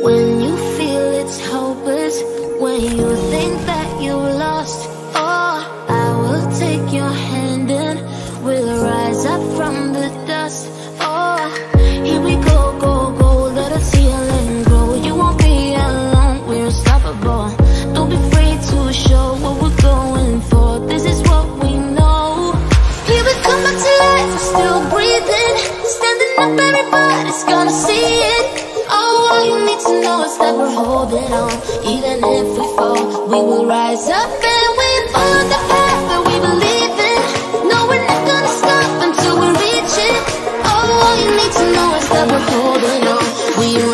When you feel it's hopeless, when you think that you lost all, I will take your hand and we'll rise up from the dust. Oh, here we go, go, go, let us heal and grow. You won't be alone, we're unstoppable. Don't be afraid to show what we're going for. This is what we know. Here we come back to life, still breathing, standing up, everybody's gonna see it. All you need to know is that we're holding on. Even if we fall, we will rise up and we follow the path that we believe in. No, we're not gonna stop until we reach it. All you need to know is that we're holding on. We